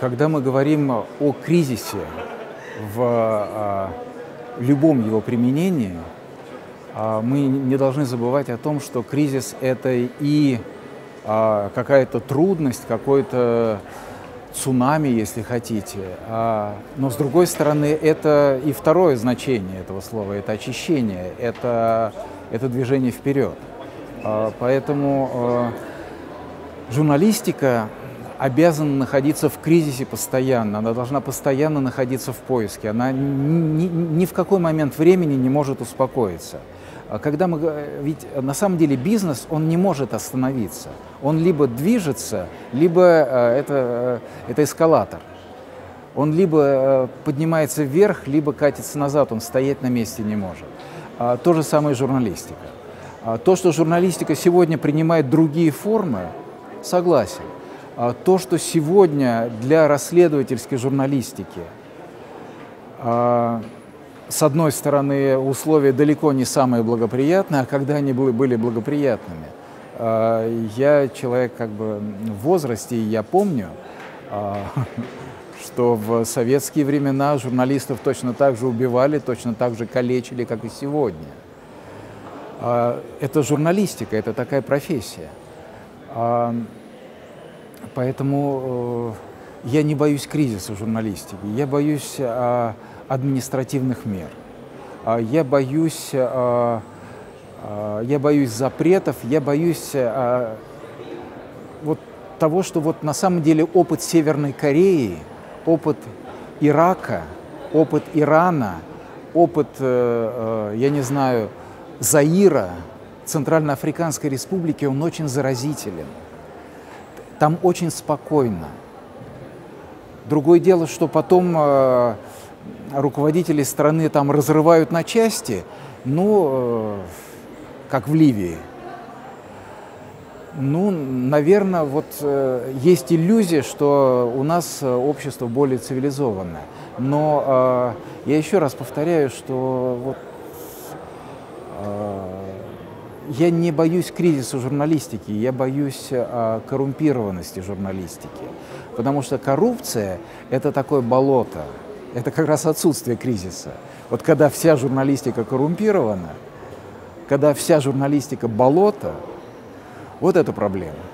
Когда мы говорим о кризисе в любом его применении, мы не должны забывать о том, что кризис – это и какая-то трудность, какой-то цунами, если хотите. Но, с другой стороны, это и второе значение этого слова – это очищение, это движение вперед. Поэтому журналистика обязана находиться в кризисе постоянно, она должна постоянно находиться в поиске, она ни в какой момент времени не может успокоиться. Ведь на самом деле бизнес, он не может остановиться, он либо движется, либо это эскалатор. Он либо поднимается вверх, либо катится назад, он стоять на месте не может. То же самое и журналистика. То, что журналистика сегодня принимает другие формы, согласен. То, что сегодня для расследовательской журналистики, с одной стороны, условия далеко не самые благоприятные, а когда они были благоприятными. Я человек как бы в возрасте, и я помню, что в советские времена журналистов точно так же убивали, точно так же калечили, как и сегодня. Это журналистика, это такая профессия. Поэтому я не боюсь кризиса в журналистике, я боюсь административных мер, я боюсь запретов, я боюсь вот того, что вот на самом деле опыт Северной Кореи, опыт Ирака, опыт Ирана, опыт, я не знаю, Заира, Центральноафриканской Республики, он очень заразителен. Там очень спокойно. Другое дело, что потом руководители страны там разрывают на части, ну, как в Ливии. Ну, наверное, вот есть иллюзия, что у нас общество более цивилизованное. Но я еще раз повторяю, что вот, я не боюсь кризиса журналистики, я боюсь коррумпированности журналистики. Потому что коррупция – это такое болото, это как раз отсутствие кризиса. Вот когда вся журналистика коррумпирована, когда вся журналистика болото, вот это проблема.